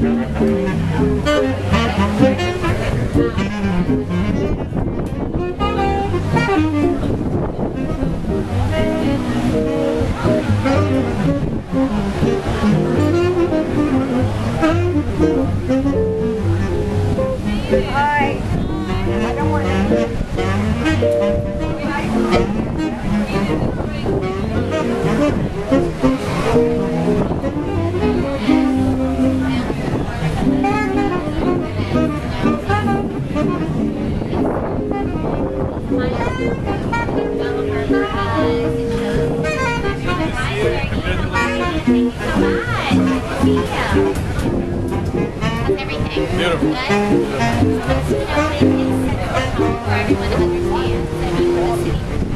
Beautiful. Beautiful.